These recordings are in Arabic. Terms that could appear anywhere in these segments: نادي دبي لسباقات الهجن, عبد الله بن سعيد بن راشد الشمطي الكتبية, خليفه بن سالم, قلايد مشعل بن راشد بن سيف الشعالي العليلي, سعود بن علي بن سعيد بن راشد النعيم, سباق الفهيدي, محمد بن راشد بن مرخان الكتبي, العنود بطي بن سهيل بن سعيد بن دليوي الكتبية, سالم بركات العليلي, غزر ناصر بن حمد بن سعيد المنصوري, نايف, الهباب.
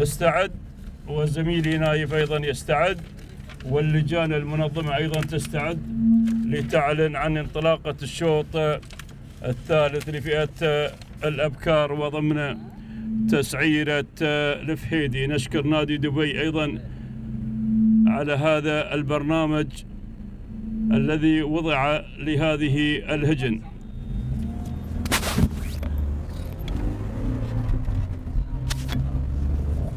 نستعد، وزميلي نايف أيضا يستعد، واللجان المنظمة أيضا تستعد لتعلن عن انطلاقة الشوط الثالث لفئة الأبكار وضمن تسعيرة الفهيدي. نشكر نادي دبي أيضا على هذا البرنامج الذي وضع لهذه الهجن.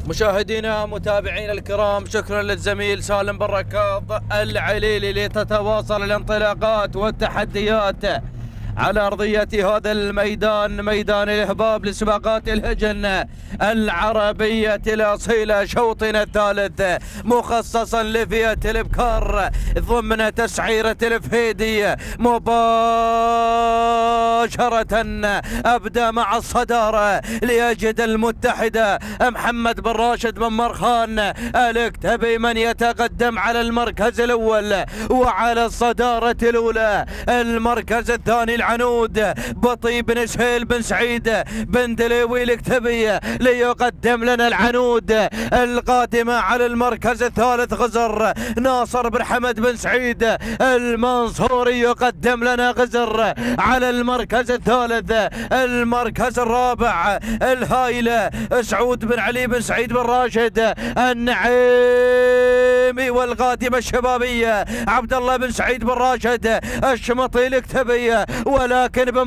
مشاهدينا متابعينا الكرام، شكرا للزميل سالم بركات العليلي لتتواصل الانطلاقات والتحديات على أرضية هذا الميدان، ميدان الهباب لسباقات الهجن العربية الأصيلة. شوطنا الثالث مخصصا لفئة الابكار ضمن تسعيرة الفهيدي. مباشرة أبدأ مع الصدارة لأجد المتحدة محمد بن راشد بن مرخان الكتبي، من يتقدم على المركز الأول، وعلى الصدارة الأولى المركز الثاني العنود بطي بن سهيل بن سعيد بن دليوي الكتبية. ليقدم لنا العنود القادمة على المركز الثالث غزر ناصر بن حمد بن سعيد المنصوري. يقدم لنا غزر على المركز الثالث. المركز الرابع الهايلة سعود بن علي بن سعيد بن راشد النعيم، والقادمة الشبابية عبد الله بن سعيد بن راشد الشمطي الكتبية. ولكن بن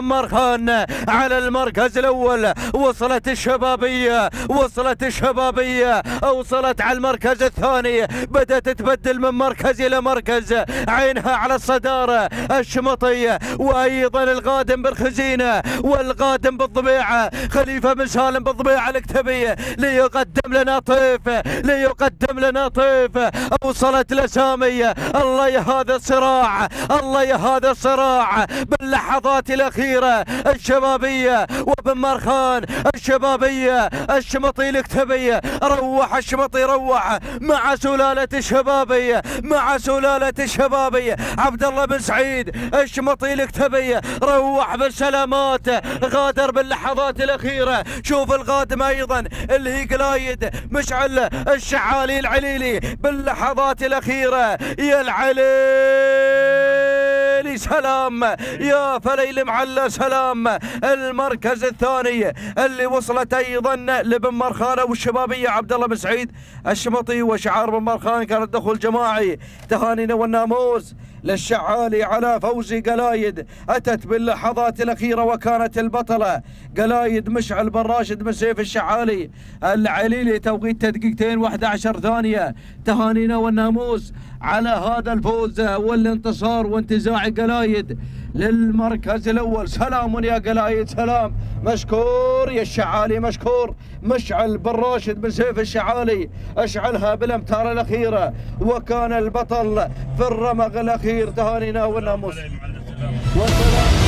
مرخان على المركز الأول. وصلت الشبابية وصلت على المركز الثاني، بدأت تبدل من مركز إلى مركز، عينها على الصدارة الشمطية، وأيضا القادم بالخزينة والقادم بالضبيعة خليفه بن سالم بالضبيعة الكتبية. ليقدم لنا طيف وصلت لسامية. الله يا هذا الصراع باللحظات الأخيرة. الشبابية وبن مرخان، الشبابية الشمطي الكتبية. الشمطي روح مع سلالة الشبابية عبد الله بن سعيد الشمطي الكتبية، روح بالسلامات، غادر باللحظات الأخيرة. شوف القادم أيضا اللي هي قلايد مشعل الشعالي العليلي باللحظات الأخيرة. يا العليل سلام، يا فليل معلى سلام. المركز الثاني اللي وصلت ايضا لبن مرخان والشبابيه عبد الله بن سعيد الشمطي، وشعار بن مرخان كان الدخول جماعي. تهانينا والناموس للشعالي على فوز قلايد، اتت باللحظات الاخيره وكانت البطله قلايد مشعل بن راشد بن سيف الشعالي العليلي. توقيت دقيقتين 11 ثانيه. تهانينا والناموس على هذا الفوز والانتصار وانتزاع قلايد للمركز الاول. سلام يا قلايد سلام، مشكور يا الشعالي مشكور. مشعل بن راشد بن سيف الشعالي اشعلها بالامتار الاخيره وكان البطل في الرمق الاخير. تهانينا والناموس والسلام.